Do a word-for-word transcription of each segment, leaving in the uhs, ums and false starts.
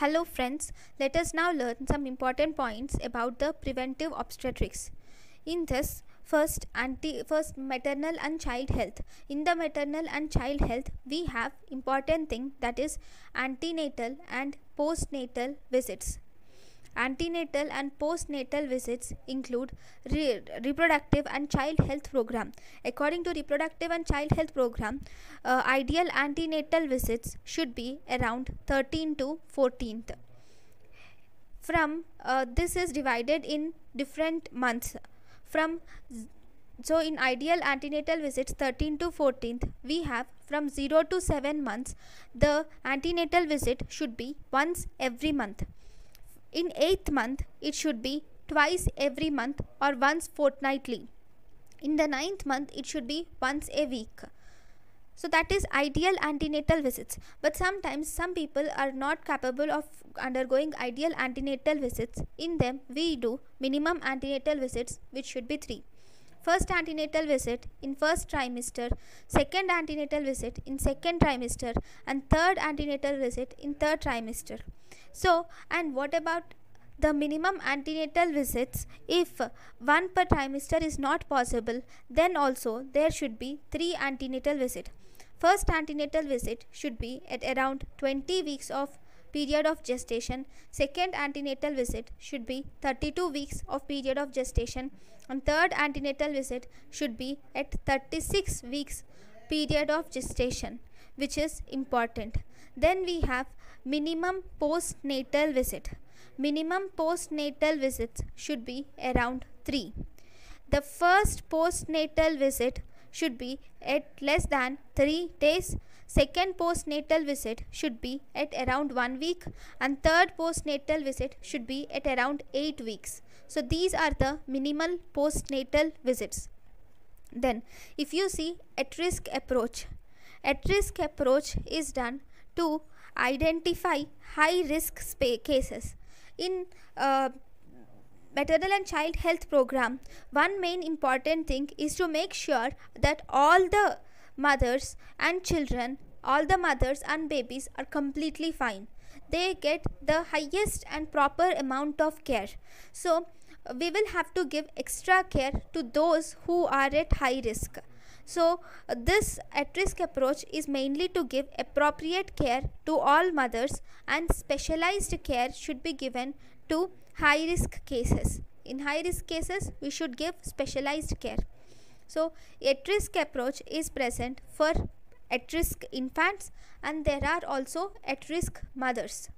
Hello friends, let us now learn some important points about the preventive obstetrics. In this, first, anti, first maternal and child health. In the maternal and child health, we have important thing that is antenatal and postnatal visits. Antenatal and postnatal visits include re reproductive and child health program. According to reproductive and child health program, uh, ideal antenatal visits should be around thirteenth to fourteenth. From uh, this is divided in different months. From so in ideal antenatal visits thirteenth to fourteenth, we have from zero to seven months. The antenatal visit should be once every month. In eighth month, it should be twice every month or once fortnightly. In the ninth month, it should be once a week. So that is ideal antenatal visits. But sometimes some people are not capable of undergoing ideal antenatal visits. In them, we do minimum antenatal visits, which should be three. First antenatal visit in first trimester, second antenatal visit in second trimester, and third antenatal visit in third trimester. So, and what about the minimum antenatal visits? If one per trimester is not possible, then also there should be three antenatal visits. First antenatal visit should be at around twenty weeks of period of gestation. Second antenatal visit should be thirty-two weeks of period of gestation, and third antenatal visit should be at thirty-six weeks period of gestation, which is important. Then we have minimum postnatal visit. Minimum postnatal visits should be around three. The first postnatal visit should be at less than three days. Second postnatal visit should be at around one week, and third postnatal visit should be at around eight weeks. So these are the minimal postnatal visits. Then if you see at-risk approach, at-risk approach is done to identify high-risk cases. In uh, maternal and child health program, one main important thing is to make sure that all the mothers and children, all the mothers and babies are completely fine. They get the highest and proper amount of care. So we will have to give extra care to those who are at high risk. So uh, this at-risk approach is mainly to give appropriate care to all mothers, and specialized care should be given to high-risk cases. In high-risk cases, we should give specialized care. So at-risk approach is present for at-risk infants, and there are also at-risk mothers.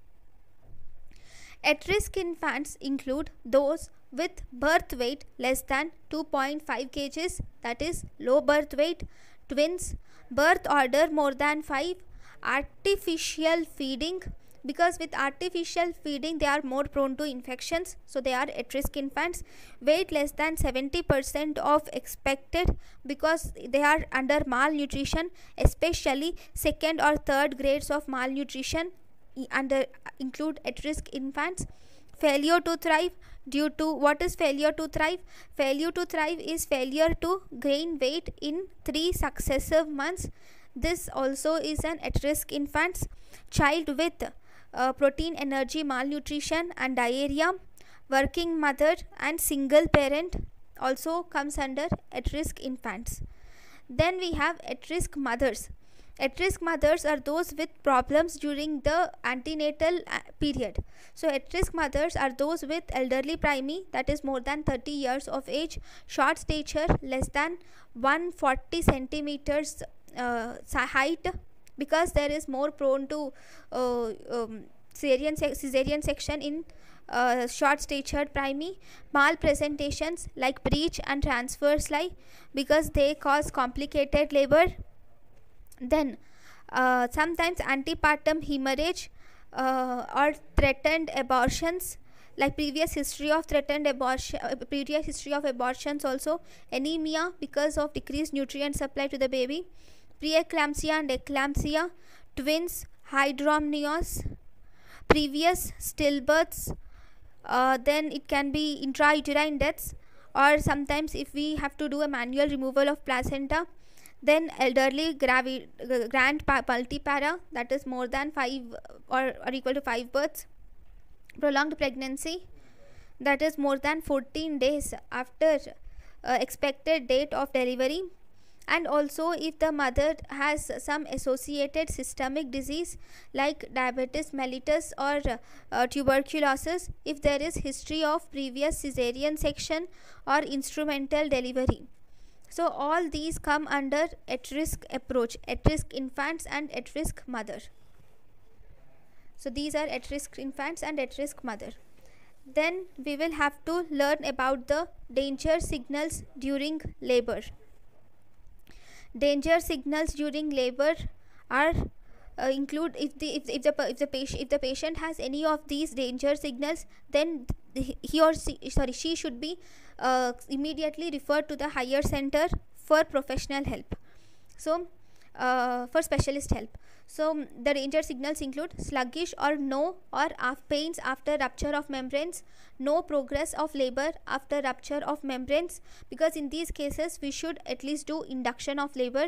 At-risk infants include those with birth weight less than two point five kilograms, that is low birth weight, twins, birth order more than five, artificial feeding, because with artificial feeding they are more prone to infections, so they are at-risk infants, weight less than seventy percent of expected, because they are under malnutrition, especially second or third grades of malnutrition under include at-risk infants. Failure to thrive due to, what is failure to thrive? Failure to thrive is failure to gain weight in three successive months. This also is an at-risk infants. Child with uh, protein energy malnutrition and diarrhea, working mother and single parent also comes under at-risk infants. Then we have at-risk mothers. At-risk mothers are those with problems during the antenatal period. So at-risk mothers are those with elderly primary, that is more than thirty years of age, short stature, less than one hundred forty centimeters uh, height, because there is more prone to uh, um, cesarean, se cesarean section in uh, short statured primary. Malpresentations like breech and transverse lie, because they cause complicated labor. Then uh, sometimes antepartum hemorrhage uh, or threatened abortions, like previous history of threatened abortion, uh, previous history of abortions also, anemia because of decreased nutrient supply to the baby, preeclampsia and eclampsia, twins, hydramnios, previous stillbirths, uh, then it can be intrauterine deaths, or sometimes if we have to do a manual removal of placenta. Then elderly gravi grand multipara, that is more than five or, or equal to five births. Prolonged pregnancy, that is more than fourteen days after uh, expected date of delivery. And also if the mother has some associated systemic disease like diabetes mellitus or uh, tuberculosis, if there is history of previous cesarean section or instrumental delivery. So all these come under at-risk approach, at-risk infants and at-risk mother. So these are at-risk infants and at-risk mother. Then we will have to learn about the danger signals during labor. Danger signals during labor are uh, include if the if, if the if the patient if the patient has any of these danger signals, then he or she, sorry she should be uh, immediately referred to the higher center for professional help. So uh, for specialist help. So the danger signals include sluggish or no or af pains after rupture of membranes, no progress of labor after rupture of membranes, because in these cases we should at least do induction of labor,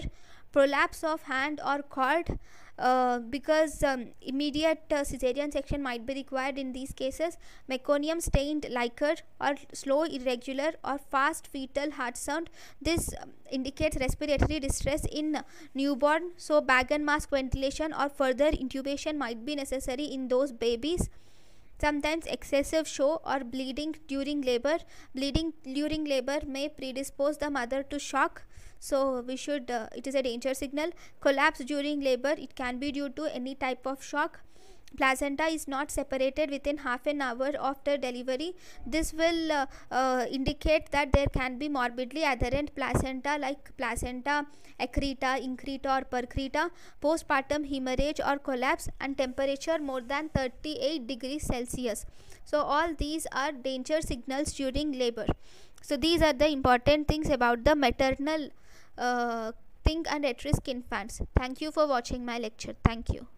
prolapse of hand or cord, uh, because um, immediate uh, cesarean section might be required in these cases, meconium stained liquor or slow, irregular or fast fetal heart sound. This um, indicates respiratory distress in uh, newborn, so bag and mask ventilation or further intubation might be necessary in those babies. Sometimes excessive show or bleeding during labor. Bleeding during labor may predispose the mother to shock, so we should, uh, it is a danger signal. Collapse during labor, it can be due to any type of shock. Placenta is not separated within half an hour after delivery. This will uh, uh, indicate that there can be morbidly adherent placenta like placenta accreta, increta or percreta, postpartum hemorrhage or collapse, and temperature more than thirty-eight degrees Celsius. So all these are danger signals during labor. So these are the important things about the maternal uh, thing and at-risk infants. Thank you for watching my lecture. Thank you.